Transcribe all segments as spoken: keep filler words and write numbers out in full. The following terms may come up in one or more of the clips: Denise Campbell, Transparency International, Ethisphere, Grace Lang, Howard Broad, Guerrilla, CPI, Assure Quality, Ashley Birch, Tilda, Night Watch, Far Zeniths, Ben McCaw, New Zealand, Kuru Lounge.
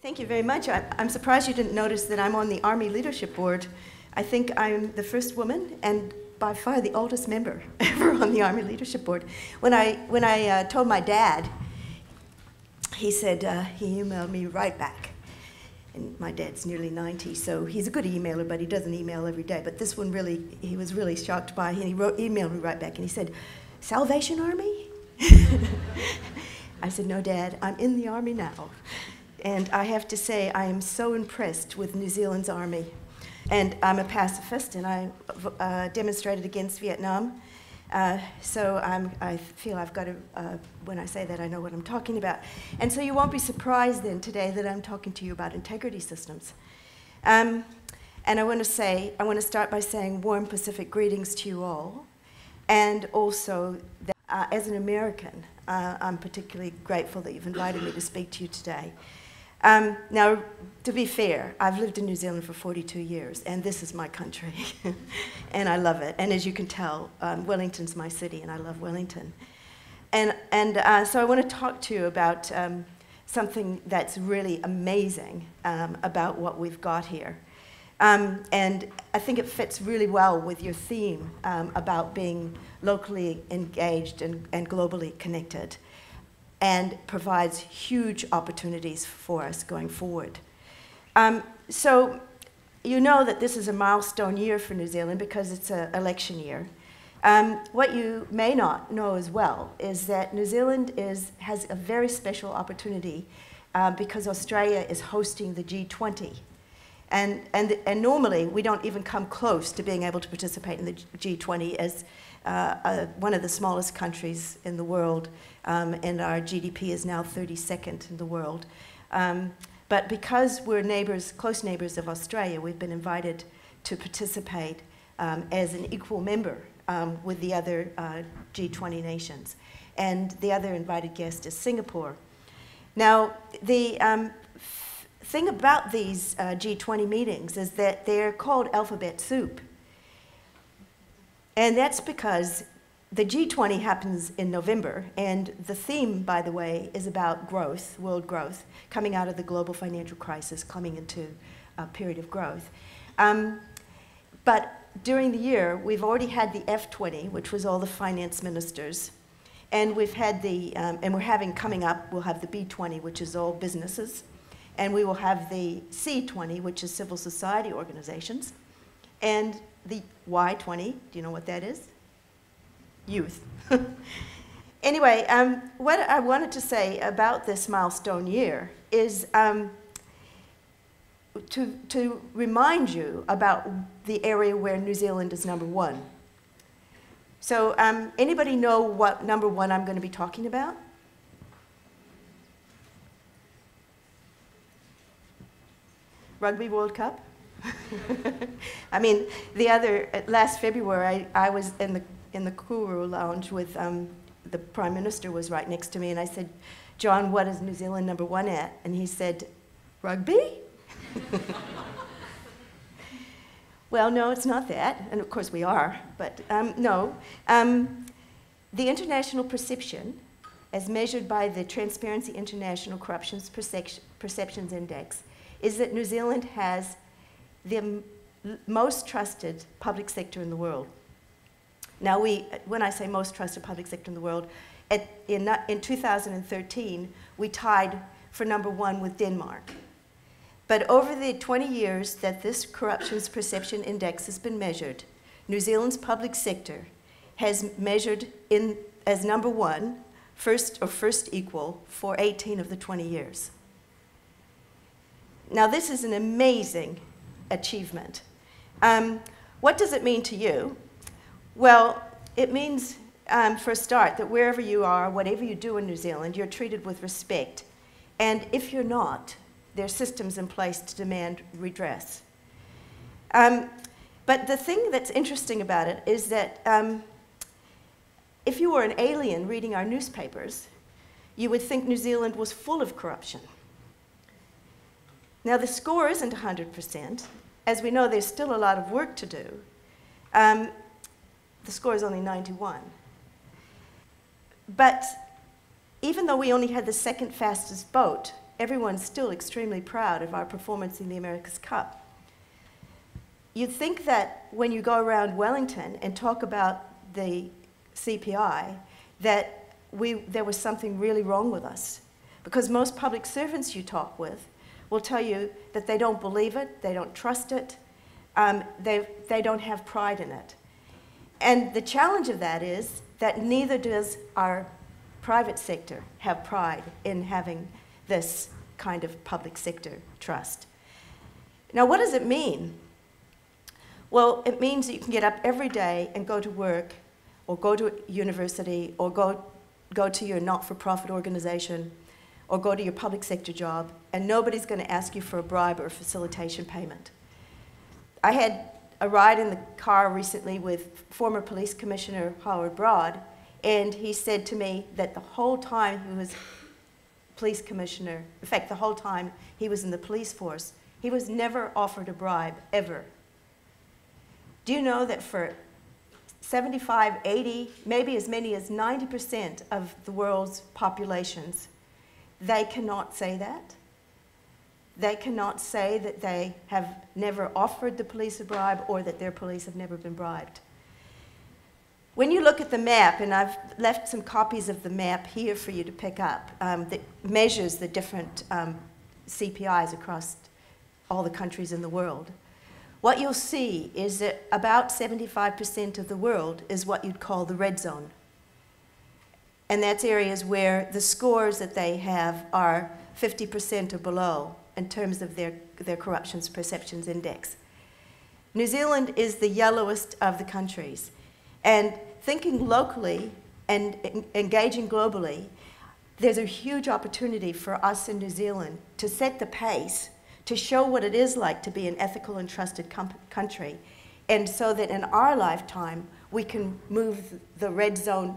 Thank you very much. I'm, I'm surprised you didn't notice that I'm on the Army Leadership Board. I think I'm the first woman and by far the oldest member ever on the Army Leadership Board. When I, when I uh, told my dad, he said, uh, he emailed me right back. And my dad's nearly ninety, so he's a good emailer, but he doesn't email every day. But this one really, he was really shocked by, and he wrote, emailed me right back, and he said, Salvation Army? I said, no, Dad, I'm in the Army now. And I have to say, I am so impressed with New Zealand's army. And I'm a pacifist, and I uh, demonstrated against Vietnam. Uh, so I'm, I feel I've got to, uh, when I say that, I know what I'm talking about. And so you won't be surprised then today that I'm talking to you about integrity systems. Um, and I want to say, I want to start by saying warm Pacific greetings to you all. And also, that, uh, as an American, uh, I'm particularly grateful that you've invited me to speak to you today. Um, now, to be fair, I've lived in New Zealand for forty-two years, and this is my country, and I love it. And as you can tell, um, Wellington's my city, and I love Wellington. And, and uh, so I want to talk to you about um, something that's really amazing um, about what we've got here. Um, and I think it fits really well with your theme um, about being locally engaged and, and globally connected, and provides huge opportunities for us going forward. Um, so you know that this is a milestone year for New Zealand because it's an election year. Um, what you may not know as well is that New Zealand is, has a very special opportunity uh, because Australia is hosting the G twenty. And, and, and normally, we don't even come close to being able to participate in the G twenty as uh, uh, one of the smallest countries in the world, um, and our G D P is now thirty-second in the world. Um, but because we're neighbors, close neighbors of Australia, we've been invited to participate um, as an equal member um, with the other uh, G twenty nations. And the other invited guest is Singapore. Now, the um, The thing about these uh, G twenty meetings is that they're called alphabet soup. And that's because the G twenty happens in November, and the theme, by the way, is about growth, world growth, coming out of the global financial crisis, coming into a period of growth. Um, but during the year, we've already had the F twenty, which was all the finance ministers. And we've had the, um, and we're having coming up, we'll have the B twenty, which is all businesses. And we will have the C twenty, which is civil society organizations, and the Y twenty, do you know what that is? Youth. Anyway, um, what I wanted to say about this milestone year is um, to, to remind you about the area where New Zealand is number one. So um, anybody know what number one I'm going to be talking about? Rugby World Cup. I mean, the other, last February, I, I was in the, in the Kuru Lounge with, um, the Prime Minister was right next to me, and I said, John, what is New Zealand number one at? And he said, rugby? Well, no, it's not that, and of course we are, but um, no. Um, the international perception, as measured by the Transparency International Corruptions Perception, Perceptions Index, is that New Zealand has the most trusted public sector in the world. Now, we, when I say most trusted public sector in the world, at, in, in two thousand thirteen, we tied for number one with Denmark. But over the twenty years that this Corruptions Perception Index has been measured, New Zealand's public sector has measured in, as number one, first or first equal, for eighteen of the twenty years. Now, this is an amazing achievement. Um, what does it mean to you? Well, it means, um, for a start, that wherever you are, whatever you do in New Zealand, you're treated with respect. And if you're not, there are systems in place to demand redress. Um, but the thing that's interesting about it is that um, if you were an alien reading our newspapers, you would think New Zealand was full of corruption. Now, the score isn't one hundred percent. As we know, there's still a lot of work to do. Um, the score is only ninety-one. But even though we only had the second fastest boat everyone's still extremely proud of our performance in the America's Cup. You'd think that when you go around Wellington and talk about the C P I, that we, there was something really wrong with us. Because most public servants you talk with will tell you that they don't believe it, they don't trust it, um, they, they don't have pride in it. And the challenge of that is that neither does our private sector have pride in having this kind of public sector trust. Now, what does it mean? Well, it means that you can get up every day and go to work or go to university or go, go to your not-for-profit organization or go to your public sector job, and nobody's going to ask you for a bribe or a facilitation payment. I had a ride in the car recently with former police commissioner Howard Broad, and he said to me that the whole time he was police commissioner, in fact, the whole time he was in the police force, he was never offered a bribe, ever. Do you know that for seventy-five, eighty, maybe as many as ninety percent of the world's populations, they cannot say that? They cannot say that they have never offered the police a bribe or that their police have never been bribed. When you look at the map, and I've left some copies of the map here for you to pick up, um, that measures the different um, C P Is across all the countries in the world, what you'll see is that about seventy-five percent of the world is what you'd call the red zone. And that's areas where the scores that they have are fifty percent or below in terms of their, their corruption perceptions index. New Zealand is the yellowest of the countries. And thinking locally and en engaging globally, there's a huge opportunity for us in New Zealand to set the pace, to show what it is like to be an ethical and trusted country, and so that in our lifetime, we can move the red zone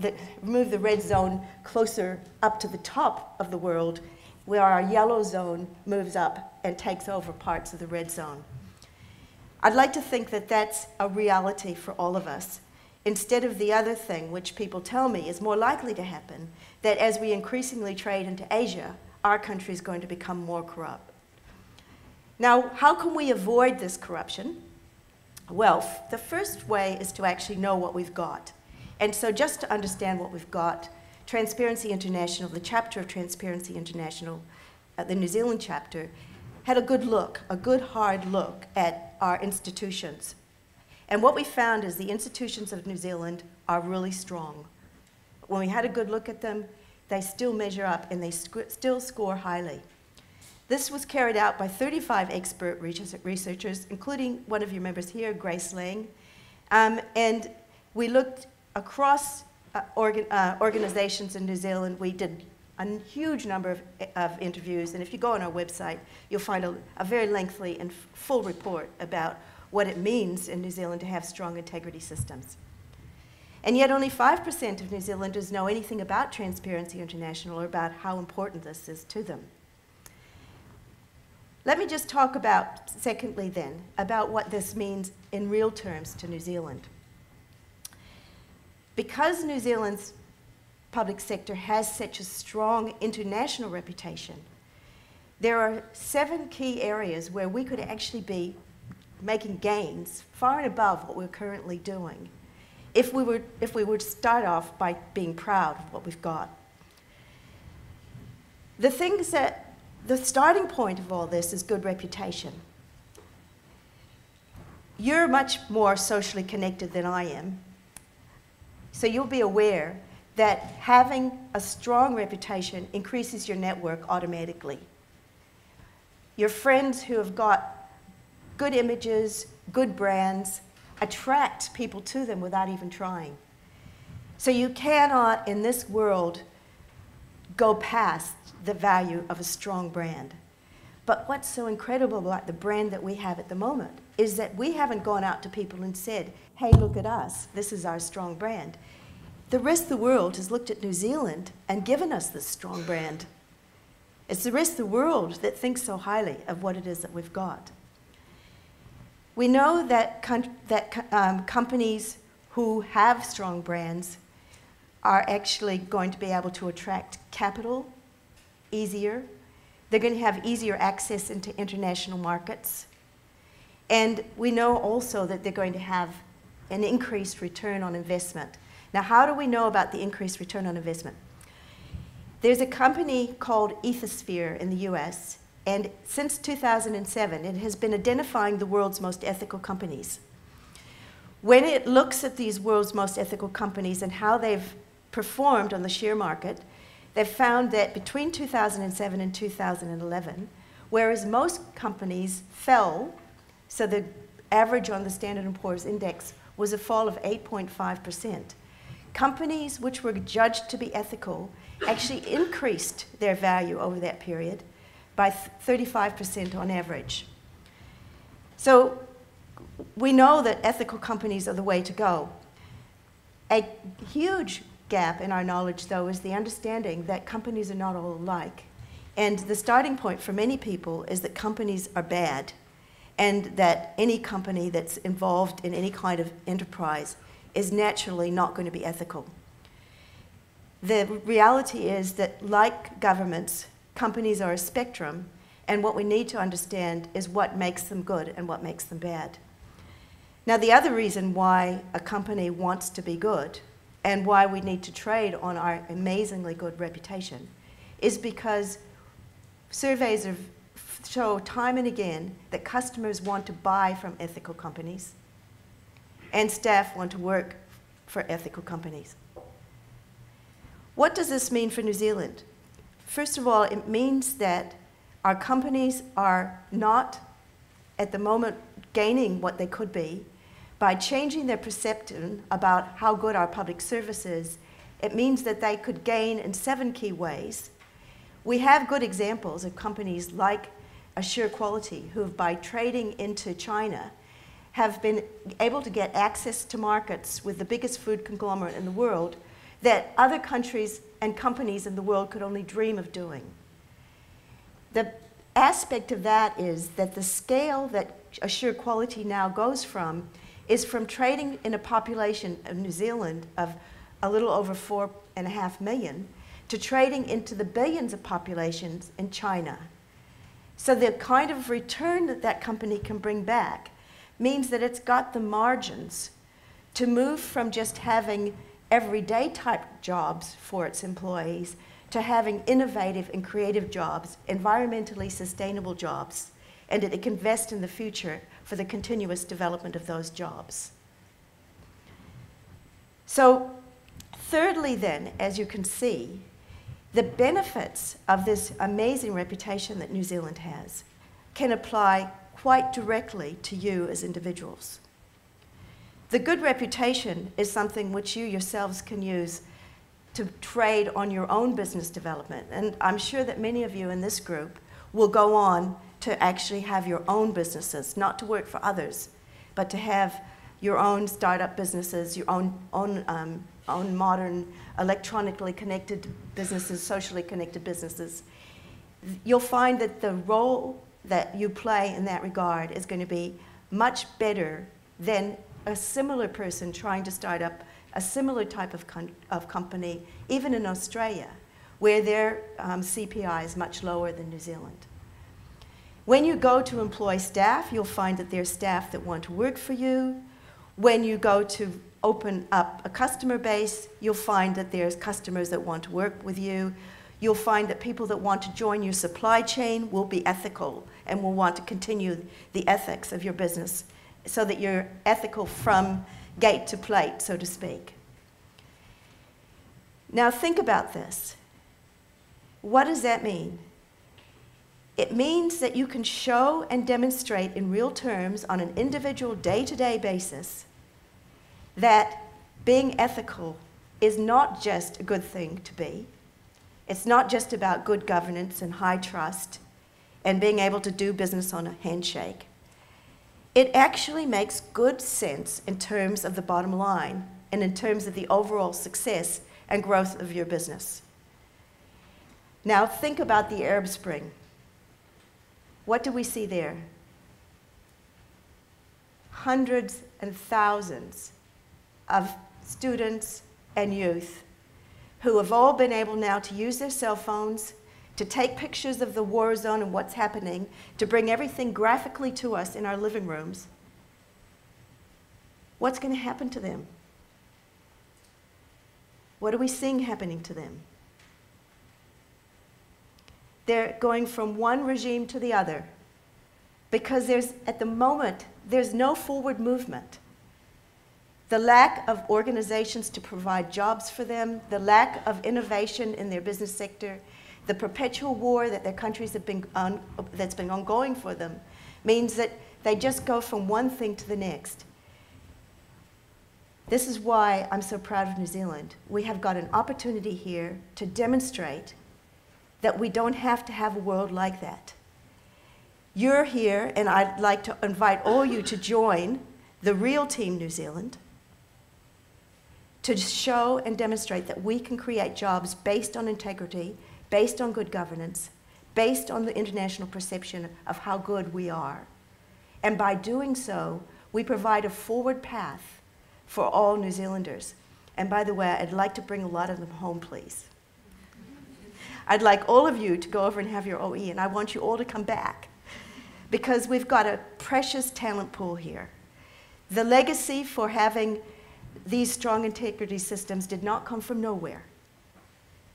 That move the red zone closer up to the top of the world, where our yellow zone moves up and takes over parts of the red zone. I'd like to think that that's a reality for all of us, instead of the other thing which people tell me is more likely to happen, that as we increasingly trade into Asia, our country is going to become more corrupt. Now, how can we avoid this corruption? Well, the first way is to actually know what we've got. And so just to understand what we've got, Transparency International, the chapter of Transparency International, uh, the New Zealand chapter, had a good look, a good hard look at our institutions. And what we found is the institutions of New Zealand are really strong. When we had a good look at them, they still measure up and they sc- still score highly. This was carried out by thirty-five expert researchers, including one of your members here, Grace Lang. Um, and we looked across uh, organ, uh, organizations in New Zealand. We did a huge number of, of interviews, and if you go on our website, you'll find a, a very lengthy and full report about what it means in New Zealand to have strong integrity systems. And yet only five percent of New Zealanders know anything about Transparency International or about how important this is to them. Let me just talk about, secondly then, about what this means in real terms to New Zealand. Because New Zealand's public sector has such a strong international reputation, there are seven key areas where we could actually be making gains far and above what we're currently doing if we were, if we were to start off by being proud of what we've got. The things that, the starting point of all this is good reputation. You're much more socially connected than I am. So you'll be aware that having a strong reputation increases your network automatically. Your friends who have got good images, good brands, attract people to them without even trying. So you cannot, in this world, go past the value of a strong brand. But what's so incredible about the brand that we have at the moment is that we haven't gone out to people and said, hey, look at us, this is our strong brand. The rest of the world has looked at New Zealand and given us this strong brand. It's the rest of the world that thinks so highly of what it is that we've got. We know that, com that um, companies who have strong brands are actually going to be able to attract capital easier. They're going to have easier access into international markets. And we know also that they're going to have an increased return on investment. Now, how do we know about the increased return on investment? There's a company called Ethisphere in the U S, and since two thousand seven, it has been identifying the world's most ethical companies. When it looks at these world's most ethical companies and how they've performed on the share market, they've found that between two thousand seven and two thousand eleven, whereas most companies fell, so the average on the Standard and Poor's Index was a fall of eight point five percent. Companies which were judged to be ethical actually increased their value over that period by thirty-five percent on average. So we know that ethical companies are the way to go. A huge gap in our knowledge, though, is the understanding that companies are not all alike. And the starting point for many people is that companies are bad, and that any company that's involved in any kind of enterprise is naturally not going to be ethical. The reality is that, like governments, companies are a spectrum, and what we need to understand is what makes them good and what makes them bad. Now, the other reason why a company wants to be good and why we need to trade on our amazingly good reputation is because surveys have show time and again that customers want to buy from ethical companies, and staff want to work for ethical companies. What does this mean for New Zealand? First of all, it means that our companies are not, at the moment, gaining what they could be. By changing their perception about how good our public service is, it means that they could gain in seven key ways. We have good examples of companies like Assure Quality, who by trading into China have been able to get access to markets with the biggest food conglomerate in the world that other countries and companies in the world could only dream of doing. The aspect of that is that the scale that Assure Quality now goes from is from trading in a population of New Zealand of a little over four and a half million to trading into the billions of populations in China. So the kind of return that that company can bring back means that it's got the margins to move from just having everyday type jobs for its employees to having innovative and creative jobs, environmentally sustainable jobs, and that it can invest in the future for the continuous development of those jobs. So thirdly then, as you can see, the benefits of this amazing reputation that New Zealand has can apply quite directly to you as individuals. The good reputation is something which you yourselves can use to trade on your own business development. And I'm sure that many of you in this group will go on to actually have your own businesses, not to work for others, but to have your own startup businesses, your own, own, um, own modern, electronically connected businesses, socially connected businesses. You'll find that the role that you play in that regard is going to be much better than a similar person trying to start up a similar type of, con of company, even in Australia, where their um, C P I is much lower than New Zealand. When you go to employ staff, you'll find that there's staff that want to work for you. When you go to open up a customer base, you'll find that there's customers that want to work with you. You'll find that people that want to join your supply chain will be ethical and will want to continue the ethics of your business so that you're ethical from gate to plate, so to speak. Now think about this. What does that mean? It means that you can show and demonstrate in real terms on an individual day-to-day basis that being ethical is not just a good thing to be. It's not just about good governance and high trust and being able to do business on a handshake. It actually makes good sense in terms of the bottom line and in terms of the overall success and growth of your business. Now think about the Arab Spring. What do we see there? Hundreds and thousands of students and youth who have all been able now to use their cell phones, to take pictures of the war zone and what's happening, to bring everything graphically to us in our living rooms, what's going to happen to them? What are we seeing happening to them? They're going from one regime to the other because there's, at the moment, there's no forward movement. The lack of organizations to provide jobs for them, the lack of innovation in their business sector, the perpetual war that their countries have been on, that's been ongoing for them, means that they just go from one thing to the next. This is why I'm so proud of New Zealand. We have got an opportunity here to demonstrate that we don't have to have a world like that. You're here, and I'd like to invite all you to join the real Team New Zealand to show and demonstrate that we can create jobs based on integrity, based on good governance, based on the international perception of how good we are. And by doing so, we provide a forward path for all New Zealanders. And by the way, I'd like to bring a lot of them home, please. I'd like all of you to go over and have your O E, and I want you all to come back, because we've got a precious talent pool here. The legacy for having these strong integrity systems did not come from nowhere.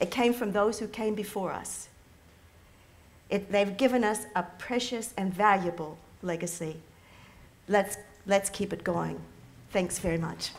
It came from those who came before us. It, they've given us a precious and valuable legacy. Let's, let's keep it going. Thanks very much.